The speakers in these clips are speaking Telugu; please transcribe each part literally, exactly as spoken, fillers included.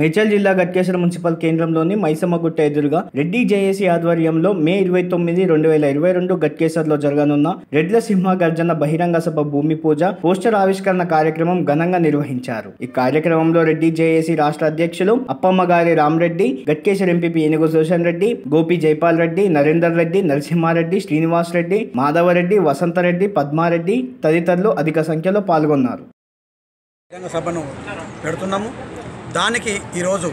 మేడ్చల్ జిల్లా గట్కేశ్వర మున్సిపల్ కేంద్రంలోని మైసమ్మగుట్ట ఎదురుగా రెడ్డి జేఏసీ ఆధ్వర్యంలో మే ఇరవై తొమ్మిది రెండు వేల ఇరవై రెండు గట్కేశ్వర్లో జరగనున్న రెడ్ల సింహ గర్జన బహిరంగ సభ భూమి పూజ పోస్టర్ ఆవిష్కరణ కార్యక్రమం ఘనంగా నిర్వహించారు. ఈ కార్యక్రమంలో రెడ్డి జేఏసీ రాష్ట్ర అధ్యక్షులు అప్పమ్మగారి రామ్రెడ్డి, గట్కేశ్వర్ ఎంపీపీ ఏనుగు శోషన్ రెడ్డి, గోపి జైపాల్ రెడ్డి, నరేందర్ రెడ్డి, నరసింహారెడ్డి, శ్రీనివాస్ రెడ్డి, మాధవరెడ్డి, వసంతరెడ్డి, పద్మారెడ్డి తదితరులు అధిక సంఖ్యలో పాల్గొన్నారు. సభను పెడుతున్నాము. దానికి ఈరోజు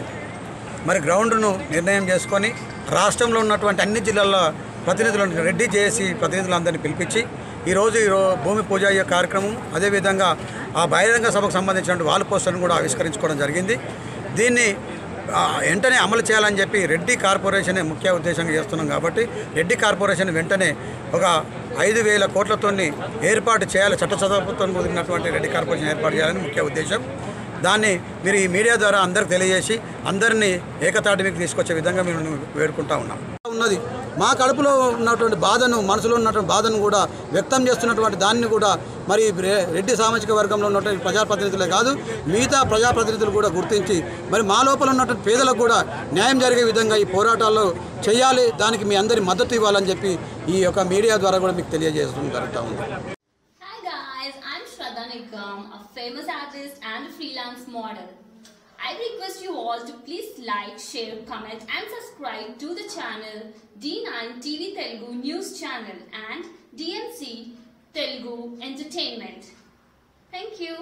మరి గ్రౌండ్ను నిర్ణయం చేసుకొని రాష్ట్రంలో ఉన్నటువంటి అన్ని జిల్లాల ప్రతినిధులను రెడ్డి జేఏసీ ప్రతినిధులందరినీ పిలిపించి ఈరోజు ఈరోజు భూమి పూజ అయ్యే కార్యక్రమం, అదేవిధంగా ఆ బహిరంగ సభకు సంబంధించిన వాల్ పోస్టర్ను కూడా ఆవిష్కరించుకోవడం జరిగింది. దీన్ని వెంటనే అమలు చేయాలని చెప్పి రెడ్డి కార్పొరేషన్ ముఖ్య ఉద్దేశంగా చేస్తున్నాం కాబట్టి రెడ్డి కార్పొరేషన్ వెంటనే ఒక ఐదు వేల కోట్లతో ఏర్పాటు చేయాలి. చట్ట చదవతో కుదిరినటువంటి రెడ్డి కార్పొరేషన్ ఏర్పాటు చేయాలని ముఖ్య ఉద్దేశం. దాన్ని మీరు ఈ మీడియా ద్వారా అందరికి తెలియజేసి అందరినీ ఏకతాటి మీకు తీసుకొచ్చే విధంగా మేము వేడుకుంటా ఉన్నాం. ఉన్నది మా కడుపులో ఉన్నటువంటి బాధను, మనసులో ఉన్నటువంటి బాధను కూడా వ్యక్తం చేస్తున్నటువంటి దాన్ని కూడా మరి రెడ్డి సామాజిక వర్గంలో ఉన్నటువంటి ప్రజాప్రతినిధులే కాదు మిగతా ప్రజాప్రతినిధులు కూడా గుర్తించి మరి మా లోపల ఉన్నటువంటి పేదలకు కూడా న్యాయం జరిగే విధంగా ఈ పోరాటాల్లో చేయాలి. దానికి మీ అందరి మద్దతు ఇవ్వాలని చెప్పి ఈ యొక్క మీడియా ద్వారా కూడా మీకు తెలియజేయడం జరుగుతూ ఉంది. A famous artist and a freelance model. I request you all to please like, share, comment and subscribe to the channel D nine T V Telugu News Channel and D N C Telugu Entertainment. Thank you.